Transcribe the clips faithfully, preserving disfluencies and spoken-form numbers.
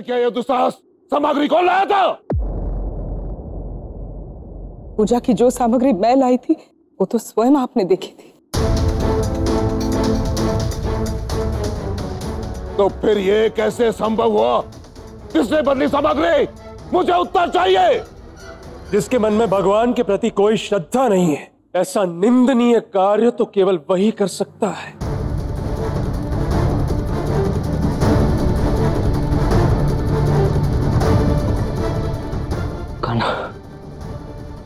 किसने किया यह दुस्साहस? सामग्री कौन लाया था? पूजा की जो सामग्री मैं लाई थी वो तो स्वयं आपने देखी थी। तो फिर ये कैसे संभव हुआ? किसने बदली सामग्री? मुझे उत्तर चाहिए। जिसके मन में भगवान के प्रति कोई श्रद्धा नहीं है, ऐसा निंदनीय कार्य तो केवल वही कर सकता है। कान्हा,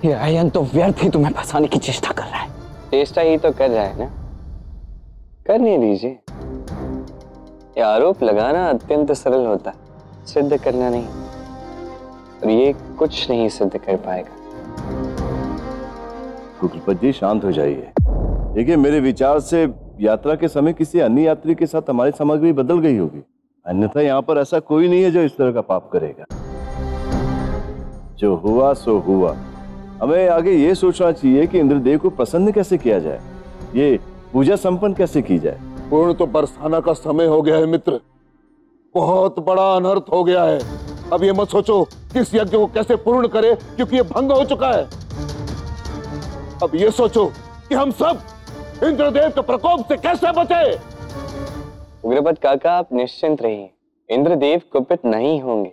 ये आयन तो व्यर्थ ही तुम्हें फंसाने की चेष्टा कर रहा है। चेष्टा ही तो कर रहा है ना, करने दीजिए। ये आरोप लगाना अत्यंत सरल होता है, सिद्ध करना नहीं। और ये कुछ नहीं सिद्ध कर पाएगा। कुलपति जी, शांत हो जाइए। देखिए, मेरे विचार से यात्रा के समय किसी अन्य यात्री के साथ हमारी सामग्री बदल गई होगी, अन्यथा यहाँ पर ऐसा कोई नहीं है जो इस तरह का पाप करेगा। जो हुआ सो हुआ। हमें आगे ये सोचना चाहिए कि इंद्रदेव को प्रसन्न कैसे किया जाए, ये पूजा संपन्न कैसे की जाए। पूर्ण तो बरसाना का समय हो गया है मित्र, बहुत बड़ा अनर्थ हो गया है। अब ये मत सोचो किस यज्ञ को कैसे पूर्ण करे, क्योंकि ये भंग हो चुका है। अब ये सोचो कि हम सब इंद्रदेव के प्रकोप से कैसे बचे। उग्रपद काका, आप निश्चिंत रहिए, इंद्रदेव कुपित नहीं होंगे।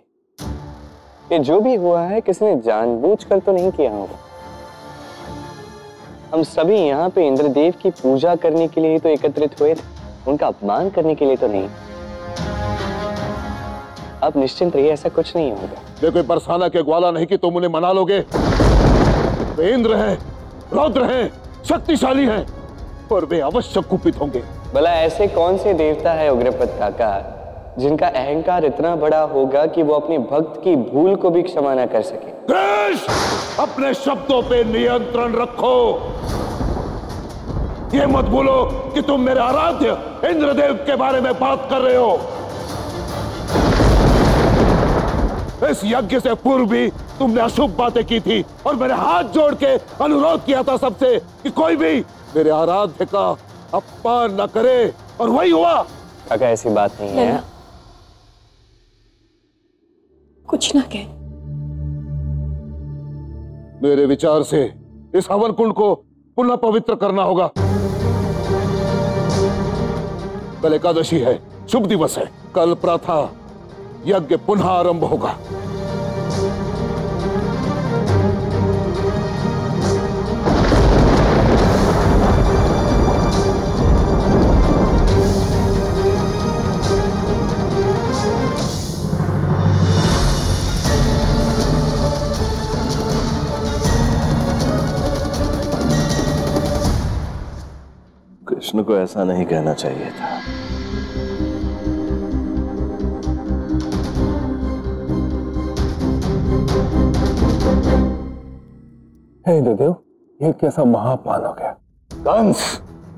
ये जो भी हुआ है किसी ने जानबूझकर तो नहीं किया होगा। हम सभी यहाँ पे इंद्रदेव की पूजा करने के लिए ही तो एकत्रित हुए थे, उनका अपमान करने के लिए तो नहीं। आप निश्चिंत रहिए, ऐसा कुछ नहीं होगा। देखो, बरसाना के ग्वाला नहीं कि तुम उन्हें मना लोगे। वे इंद्र हैं, रौद्र हैं, शक्तिशाली हैं, पर वे अवश्य कुपित होंगे। भला ऐसे कौन से देवता है उग्रपद काका जिनका अहंकार इतना बड़ा होगा कि वो अपने भक्त की भूल को भी क्षमा न कर सके। कृष्ण, अपने शब्दों पे नियंत्रण रखो। ये मत भूलो कि तुम मेरे आराध्य इंद्रदेव के बारे में बात कर रहे हो। इस यज्ञ से पूर्व भी तुमने अशुभ बातें की थी और मेरे हाथ जोड़ के अनुरोध किया था सबसे कि कोई भी मेरे आराध्य का अपमान न करे, और वही हुआ। अगर ऐसी बात नहीं है, कुछ ना कह। मेरे विचार से इस हवन कुंड को पुनः पवित्र करना होगा। कल एकादशी है, शुभ दिवस है। कल प्रातः यज्ञ पुनः आरंभ होगा। कृष्ण को ऐसा नहीं कहना चाहिए था। हे इंद्रदेव, ये कैसा महापाप हो गया? कंस,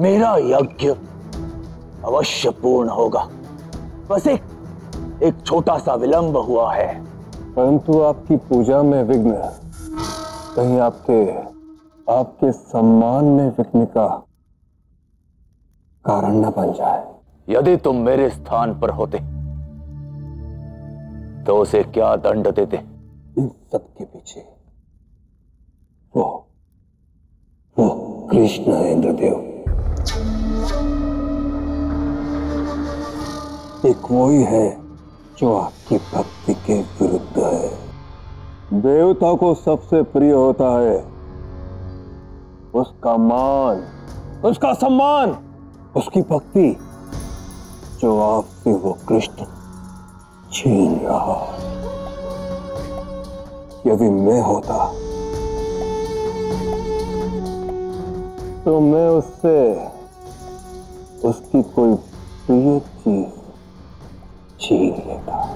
मेरा यज्ञ अवश्य पूर्ण होगा, बस एक एक छोटा सा विलंब हुआ है। परंतु आपकी पूजा में विघ्न, कहीं आपके आपके सम्मान में विघ्न का कारण न बन जाए। यदि तुम मेरे स्थान पर होते तो उसे क्या दंड देते? इन सब के पीछे वो वो कृष्ण है इंद्रदेव। एक वही है जो आपकी भक्ति के विरुद्ध है। देवता को सबसे प्रिय होता है उसका मान, उसका सम्मान, उसकी भक्ति, जो आपसे वो कृष्ण छीन रहा। यदि मैं होता तो मैं उससे उसकी कोई प्रिय चीज छीन लेता।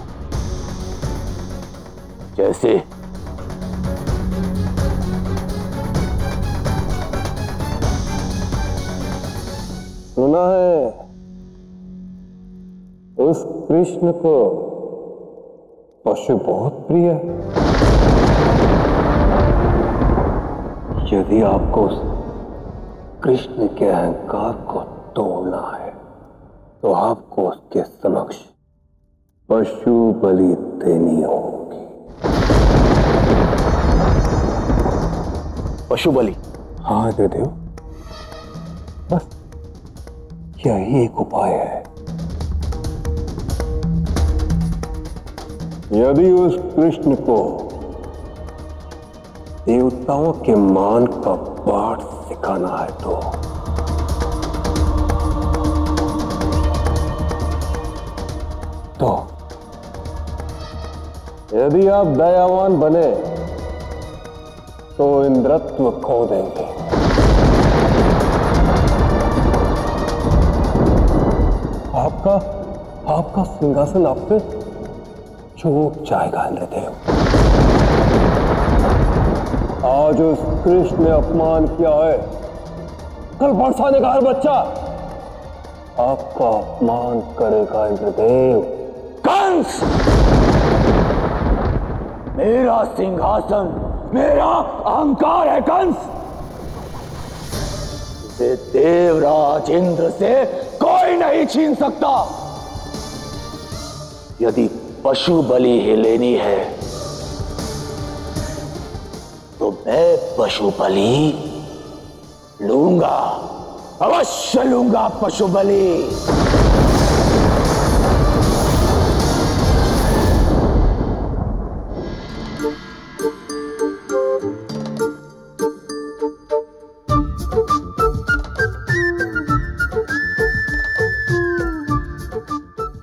जैसे सुना है उस कृष्ण को पशु बहुत प्रिय है। यदि आपको उस कृष्ण के अहंकार को तोड़ना है तो आपको उसके समक्ष पशु बलि देनी होगी। पशु बलि? हाँ इंद्रदेव, बस यही एक उपाय है। यदि उस कृष्ण को देवताओं के मान का पाठ सिखाना है तो तो यदि आप दयावान बने तो इंद्रत्व खो देंगे। आपका आपका सिंहासन आपसे छूट जाएगा इंद्रदेव। आज उस कृष्ण ने अपमान किया है, कल बरसाने का हर बच्चा आपका अपमान करेगा इंद्रदेव। कंस, मेरा सिंहासन, मेरा अहंकार है कंस। इसे देवराज इंद्र से कोई नहीं छीन सकता। यदि पशु बलि ही लेनी है तो मैं पशु बलि लूंगा, अवश्य लूंगा पशु बलि।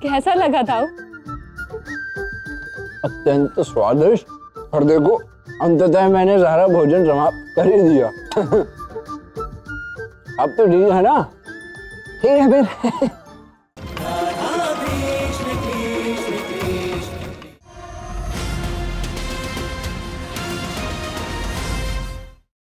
कैसा लगा था? अत्यंत स्वादिष्ट, और देखो अंततः मैंने सारा भोजन समाप्त कर ही दिया। अब तो डील है ना? ठीक है फिर।